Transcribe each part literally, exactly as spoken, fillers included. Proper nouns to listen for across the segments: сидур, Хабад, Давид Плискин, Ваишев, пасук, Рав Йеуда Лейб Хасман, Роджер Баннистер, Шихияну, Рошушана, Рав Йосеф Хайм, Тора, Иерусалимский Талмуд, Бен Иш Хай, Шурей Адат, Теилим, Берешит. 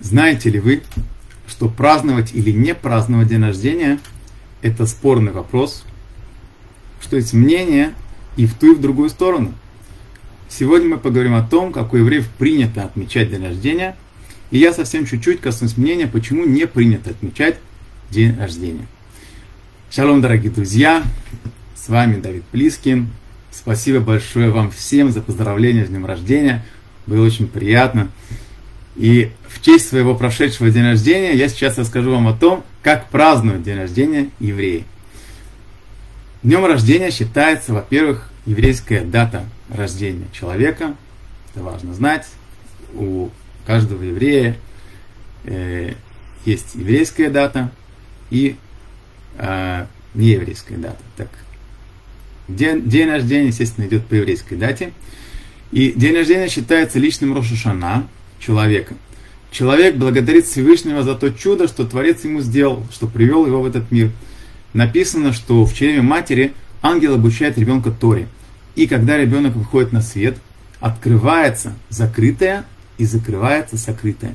Знаете ли вы, что праздновать или не праздновать день рождения – это спорный вопрос, что есть мнение и в ту, и в другую сторону. Сегодня мы поговорим о том, как у евреев принято отмечать день рождения, и я совсем чуть-чуть коснусь мнения, почему не принято отмечать день рождения. Шалом, дорогие друзья! С вами Давид Плискин. Спасибо большое вам всем за поздравления с днем рождения. Было очень приятно. И в честь своего прошедшего дня рождения я сейчас расскажу вам о том, как празднуют день рождения евреи. Днем рождения считается, во-первых, еврейская дата рождения человека. Это важно знать. У каждого еврея э, есть еврейская дата и э, нееврейская дата. Так, день, день рождения, естественно, идет по еврейской дате. И день рождения считается личным Рошушана человека. Человек благодарит Всевышнего за то чудо, что Творец ему сделал, что привел его в этот мир. Написано, что в чреве матери ангел обучает ребенка Торе. И когда ребенок выходит на свет, открывается закрытое и закрывается сокрытое.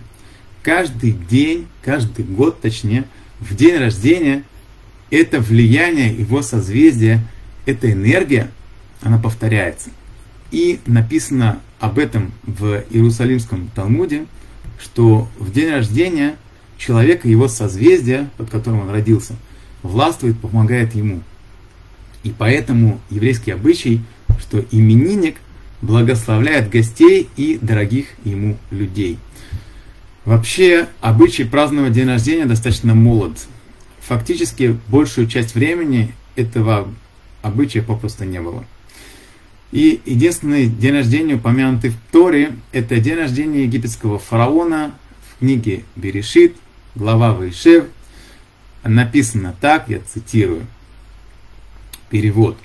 Каждый день, каждый год, точнее, в день рождения, это влияние его созвездия, эта энергия, она повторяется. И написано об этом в Иерусалимском Талмуде, что в день рождения человека, его созвездие, под которым он родился, властвует, помогает ему. И поэтому еврейский обычай, что именинник благословляет гостей и дорогих ему людей. Вообще, обычай праздновать день рождения достаточно молод. Фактически, большую часть времени этого обычая попросту не было. И единственный день рождения, упомянутый в Торе, это день рождения египетского фараона в книге Берешит, глава Ваишев. Написано так, я цитирую, перевод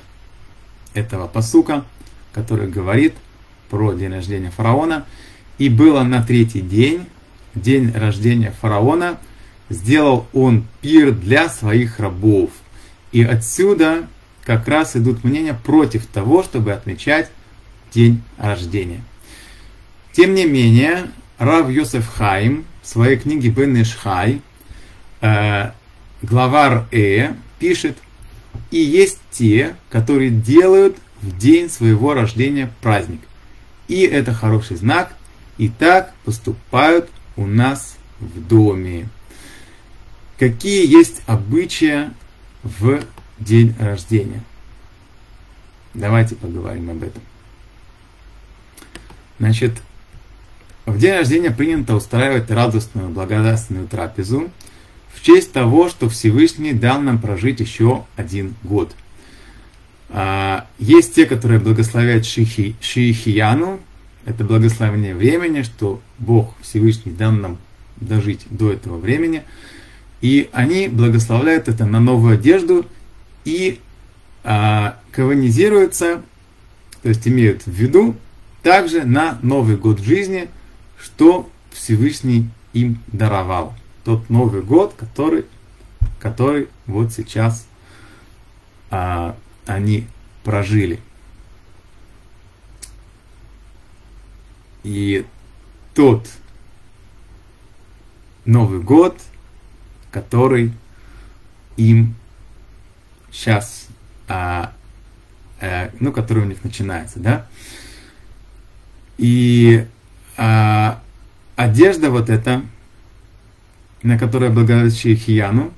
этого пасука, который говорит про день рождения фараона. «И было на третий день, день рождения фараона, сделал он пир для своих рабов». И отсюда как раз идут мнения против того, чтобы отмечать день рождения. Тем не менее, Рав Йосеф Хайм в своей книге «Бен Иш Хай», э, главар Э, пишет: «И есть те, которые делают в день своего рождения праздник. И это хороший знак, и так поступают у нас в доме». Какие есть обычаи в день рождения? Давайте поговорим об этом. Значит, в день рождения принято устраивать радостную, благодарственную трапезу в честь того, что Всевышний дал нам прожить еще один год. Есть те, которые благословляют шихи, Шихияну. Это благословение времени, что Бог Всевышний дал нам дожить до этого времени. И они благословляют это на новую одежду и э, канонизируются, то есть имеют в виду также на Новый год жизни, что Всевышний им даровал. Тот Новый год, который, который вот сейчас э, они прожили. И тот Новый год, который им сейчас, а, а, ну, который у них начинается, да. И а, одежда вот эта, на которой благодарят Шихияну,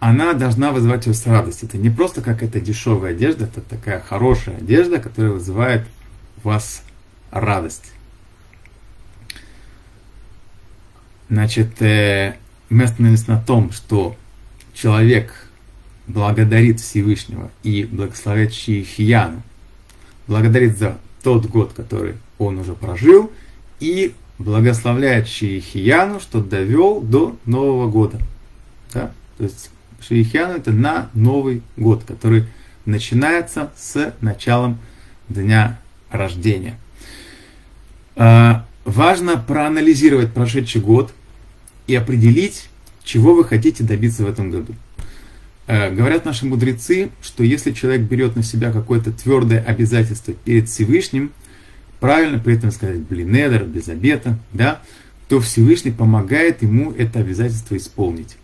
она должна вызывать ее с радостью. Это не просто какая-то дешевая одежда, это такая хорошая одежда, которая вызывает у вас радость. Значит, э, мы остановились на том, что человек благодарит Всевышнего и благословляет Шихияну, благодарит за тот год, который он уже прожил, и благословляет Шихияну, что довел до Нового года. Да? То есть Шихияну это на Новый год, который начинается с началом дня рождения. Важно проанализировать прошедший год и определить, чего вы хотите добиться в этом году. Говорят наши мудрецы, что если человек берет на себя какое-то твердое обязательство перед Всевышним, правильно при этом сказать, блин, эдер, без обета, да, то Всевышний помогает ему это обязательство исполнить.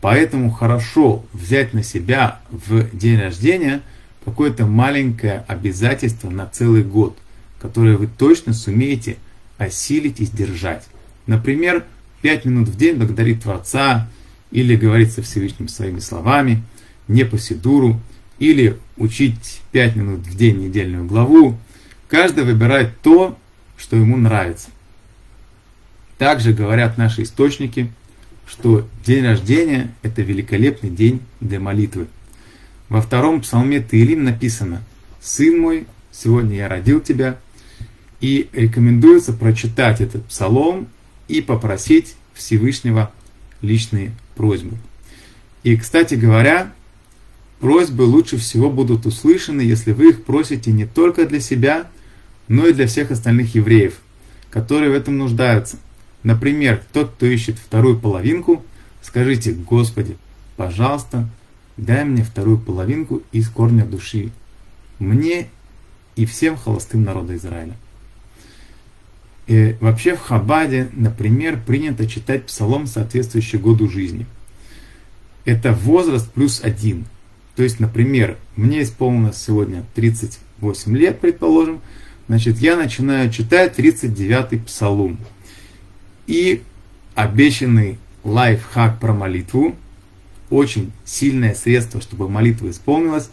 Поэтому хорошо взять на себя в день рождения какое-то маленькое обязательство на целый год, которое вы точно сумеете осилить и сдержать. Например, пять минут в день благодарить Творца, или говорить со Всевышним своими словами, не по сидуру, или учить пять минут в день недельную главу. Каждый выбирает то, что ему нравится. Также говорят наши источники, что день рождения – это великолепный день для молитвы. Во втором псалме Теилим написано: «Сын мой, сегодня я родил тебя». И рекомендуется прочитать этот псалом и попросить Всевышнего личные просьбы. И, кстати говоря, просьбы лучше всего будут услышаны, если вы их просите не только для себя, но и для всех остальных евреев, которые в этом нуждаются. Например, тот, кто ищет вторую половинку, скажите: «Господи, пожалуйста, дай мне вторую половинку из корня души, мне и всем холостым народа Израиля». И вообще в Хабаде, например, принято читать псалом, соответствующий году жизни. Это возраст плюс один. То есть, например, мне исполнилось сегодня тридцать восемь лет, предположим, значит, я начинаю читать тридцать девятый псалом. И обещанный лайфхак про молитву, очень сильное средство, чтобы молитва исполнилась,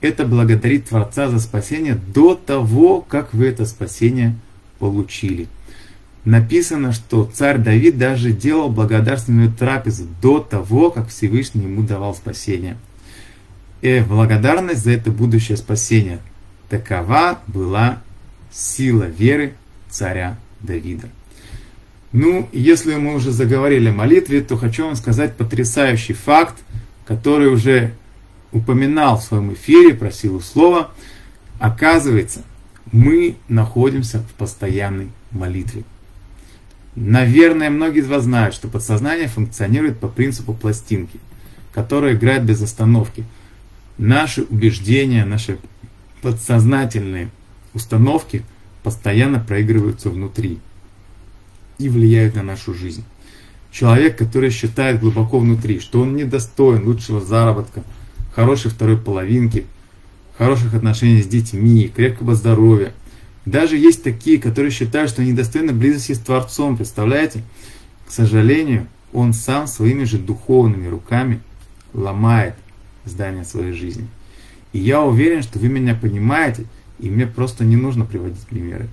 это благодарить Творца за спасение до того, как вы это спасение получили. Написано, что царь Давид даже делал благодарственную трапезу до того, как Всевышний ему давал спасение. И благодарность за это будущее спасение. Такова была сила веры царя Давида. Ну, если мы уже заговорили о молитве, то хочу вам сказать потрясающий факт, который уже упоминал в своем эфире, про силу слова. Оказывается, мы находимся в постоянной молитве. Наверное, многие из вас знают, что подсознание функционирует по принципу пластинки, которая играет без остановки. Наши убеждения, наши подсознательные установки постоянно проигрываются внутри и влияют на нашу жизнь. Человек, который считает глубоко внутри, что он недостоин лучшего заработка, хорошей второй половинки, хороших отношений с детьми, крепкого здоровья. Даже есть такие, которые считают, что недостойны близости с Творцом, представляете? К сожалению, он сам своими же духовными руками ломает здание своей жизни. И я уверен, что вы меня понимаете, и мне просто не нужно приводить примеры.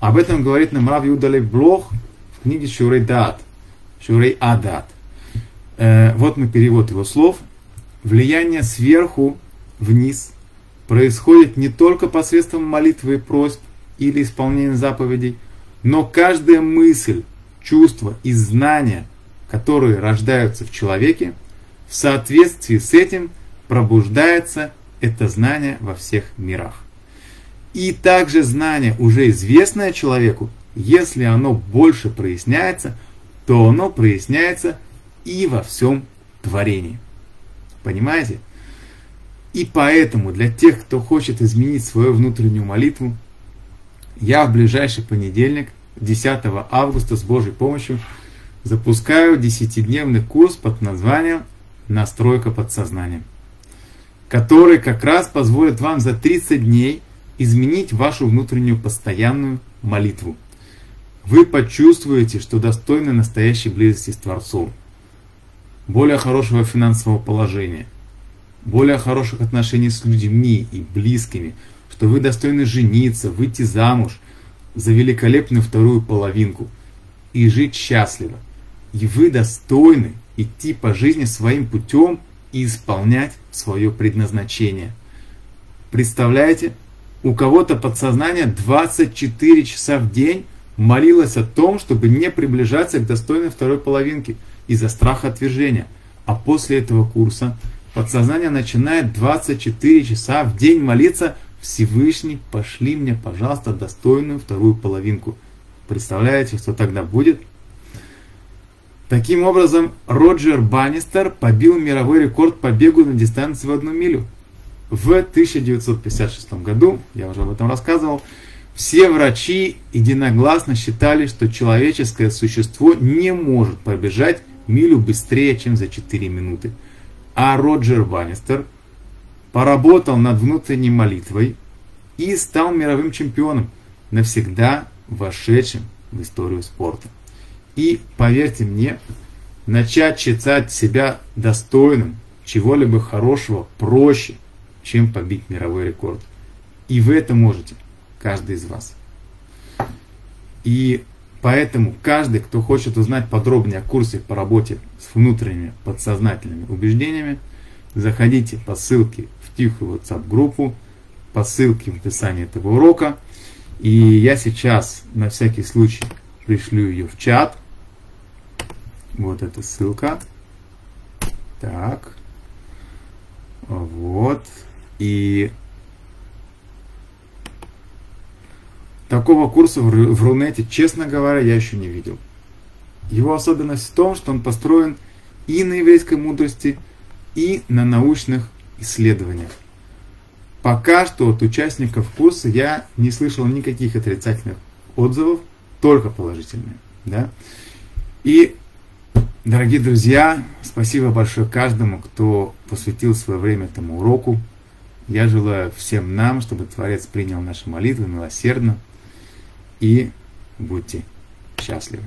Об этом говорит нам Рав Йеуда Лейб Хасман в книге «Шурей Адат». «Шурей Адат». Э, вот мы перевод его слов. «Влияние сверху вниз происходит не только посредством молитвы и просьб или исполнения заповедей, но каждая мысль, чувство и знание, которые рождаются в человеке, в соответствии с этим пробуждается это знание во всех мирах. И также знание, уже известное человеку, если оно больше проясняется, то оно проясняется и во всем творении». Понимаете? И поэтому для тех, кто хочет изменить свою внутреннюю молитву, я в ближайший понедельник, десятого августа, с Божьей помощью, запускаю десятидневный курс под названием «Настройка подсознания», который как раз позволит вам за тридцать дней изменить вашу внутреннюю постоянную молитву. Вы почувствуете, что достойны настоящей близости с Творцом, более хорошего финансового положения, более хороших отношений с людьми и близкими, что вы достойны жениться, выйти замуж за великолепную вторую половинку и жить счастливо. И вы достойны идти по жизни своим путем и исполнять свое предназначение. Представляете, у кого-то подсознание двадцать четыре часа в день молилось о том, чтобы не приближаться к достойной второй половинке из-за страха отвержения. А после этого курса подсознание начинает двадцать четыре часа в день молиться: «Всевышний, пошли мне, пожалуйста, достойную вторую половинку». Представляете, что тогда будет? Таким образом, Роджер Баннистер побил мировой рекорд по бегу на дистанцию в одну милю. В тысяча девятьсот пятьдесят шестом году, я уже об этом рассказывал, Все врачи единогласно считали, что человеческое существо не может пробежать милю быстрее, чем за четыре минуты. А Роджер Баннистер поработал над внутренней молитвой и стал мировым чемпионом, навсегда вошедшим в историю спорта. И, поверьте мне, начать считать себя достойным чего-либо хорошего проще, чем побить мировой рекорд. И вы это можете, каждый из вас. И поэтому каждый, кто хочет узнать подробнее о курсе по работе с внутренними подсознательными убеждениями, заходите по ссылке в тихую WhatsApp-группу, по ссылке в описании этого урока. И я сейчас на всякий случай пришлю ее в чат. Вот эта ссылка. Так. Вот. И такого курса в Рунете, честно говоря, я еще не видел. Его особенность в том, что он построен и на еврейской мудрости, и на научных исследованиях. Пока что от участников курса я не слышал никаких отрицательных отзывов, только положительные. Да? И, дорогие друзья, спасибо большое каждому, кто посвятил свое время этому уроку. Я желаю всем нам, чтобы Творец принял наши молитвы милосердно. И будьте счастливы.